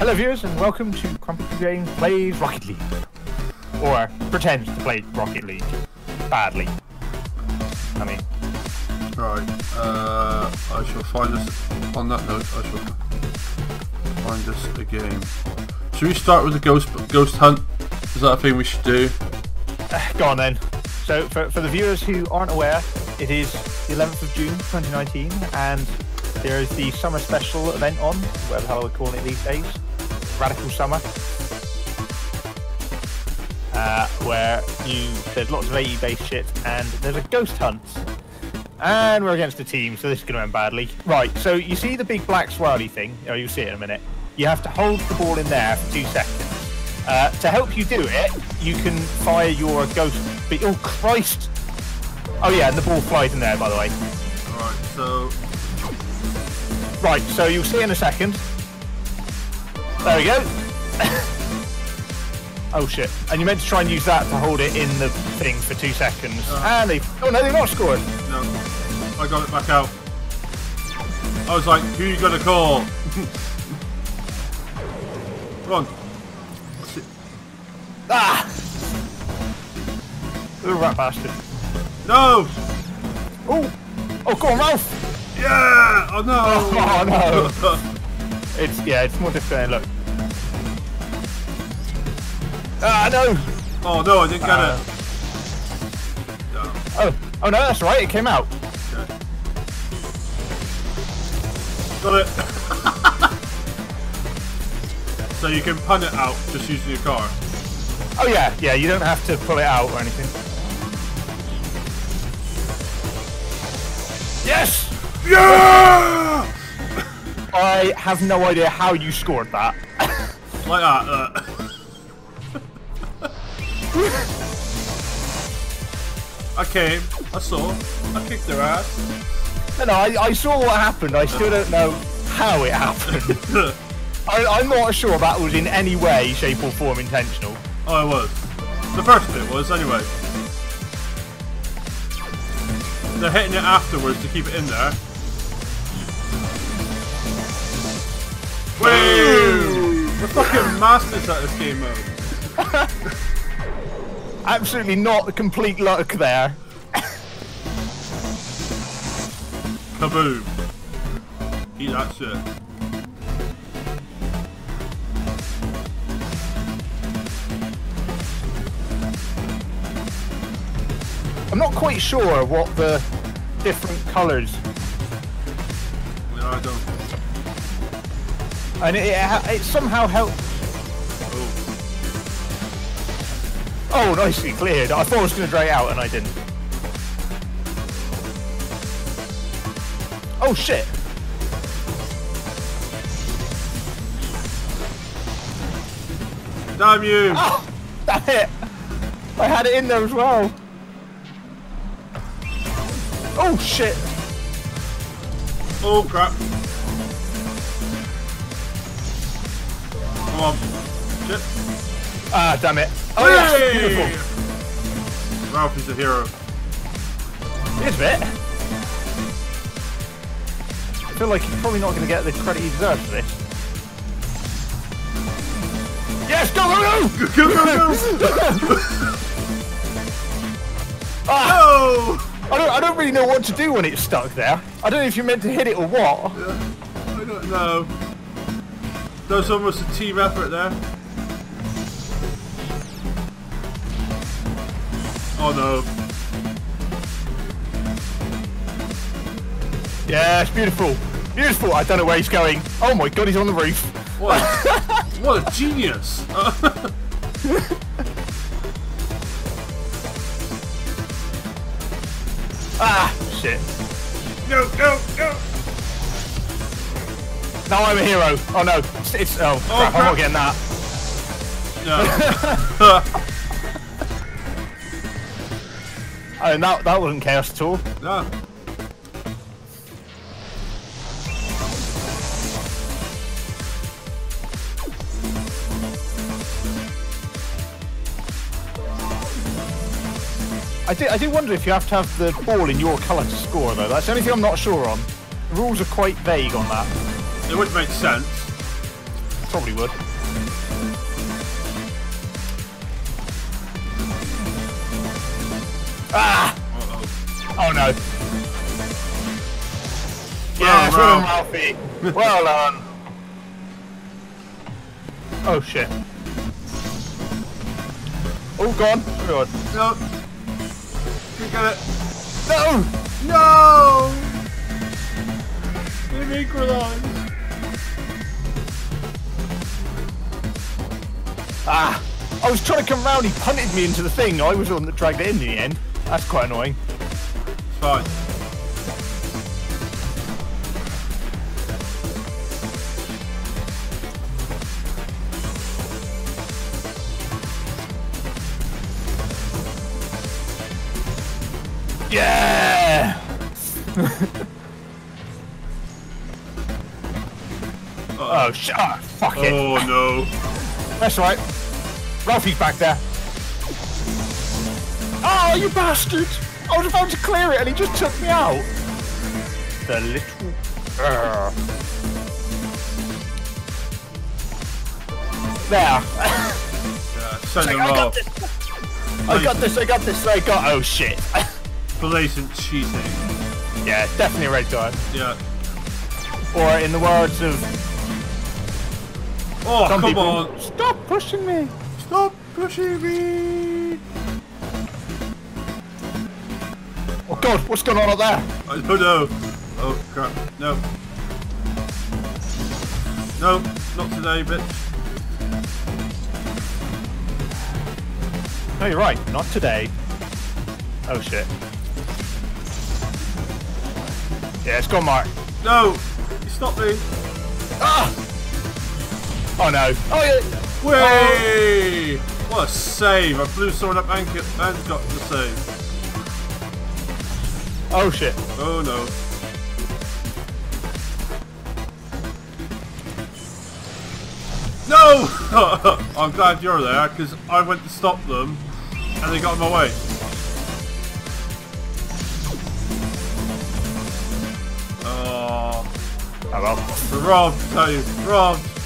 Hello viewers and welcome to Crumpet Games Plays Rocket League. Or pretends to play Rocket League. Badly. I mean. Alright, I shall find us, on that note, I shall find us a game. Should we start with the ghost hunt? Is that a thing we should do? Go on then. So for the viewers who aren't aware, it is the 11th of June 2019 and there is the summer special event on, whatever the hell we're calling it these days. Radical Summer, where there's lots of AE-based shit, and there's a ghost hunt, and we're against a team, so this is going to end badly. Right, so you see the big black swirly thing? Oh, you'll see it in a minute. You have to hold the ball in there for 2 seconds. To help you do it, you can fire your ghost. But oh Christ! Oh yeah, and the ball flies in there, by the way. All right, so. Right, so you'll see in a second. There we go. Oh shit! And you meant to try and use that to hold it in the thing for 2 seconds. And they've not scored. No, I got it back out. I was like, who you gonna call? Run. Ah! Little rat bastard. No. Oh! Oh, go on, Ralph. Yeah! Oh no! Oh no! It's more different. Look. Ah no! Oh no, I didn't get it. No. Oh no, that's right. It came out. Okay. Got it. So you can punt it out just using your car. Oh yeah, yeah. You don't have to pull it out or anything. Yes! Yeah! I have no idea how you scored that. Like that. I came. I saw. I kicked their ass. No, I saw what happened. I still don't know how it happened. I'm not sure that was in any way, shape or form intentional. Oh, it was. The first bit was, anyway. They're hitting it afterwards to keep it in there. Woo! We're fucking masters at this game mode. Absolutely not complete luck there. Kaboom. Eat that shit. I'm not quite sure what the different colours. No, I don't. And it somehow helps. Oh, nicely cleared. I thought it was going to drag out and I didn't. Oh shit! Damn you! Oh, damn it! I had it in there as well. Oh shit! Oh crap! Shit. Ah, damn it. Oh, that's beautiful. Ralph is a hero. Here's a bit. I feel like he's probably not going to get the credit he deserves for this. Yes, go, go, go! Go, go, go! Oh! I don't really know what to do when it's stuck there. I don't know if you're meant to hit it or what. Yeah. I don't know. That was almost a team effort there. Oh no. Yeah, it's beautiful. Beautiful. I don't know where he's going. Oh my god, he's on the roof. What a, what a genius. Ah, shit. Go, go, go. Now I'm a hero. Oh no! Oh, oh crap. I'm not getting that. No. I mean, that wasn't chaos at all. No. I do wonder if you have to have the ball in your colour to score though. That's the only thing I'm not sure on. The rules are quite vague on that. It would make sense. Probably would. Ah! Oh no. Yeah, well, Ralphie. Well done. Oh shit. Oh, gone. Go on. No. We got it. No! No! We've equalized. Ah! I was trying to come round, he punted me into the thing. I was the one that dragged it in the end. That's quite annoying. Fine. Yeah! Oh, shit. Oh, fuck it. Oh, no. That's right. Ralphie's back there. Oh, you bastard! I was about to clear it and he just took me out. The little... There. Send him off. I got this, I got this, I got... Oh, shit. Blatant cheating. Yeah, definitely a red card. Yeah. Or in the words of... Oh, come people, on. Stop pushing me. Stop pushing me. Oh god, what's going on up there? Oh no. Oh crap. No. No, not today, bitch. No, you're right. Not today. Oh shit. Yeah, it's gone, Mark. No! You stopped me! Ah! Oh no. Oh yeah! Way! Oh. What a save! I blew someone up and got the save. Oh shit. Oh no. No! I'm glad you're there, because I went to stop them and they got in my way. Oh well. Rob, tell you, Rob.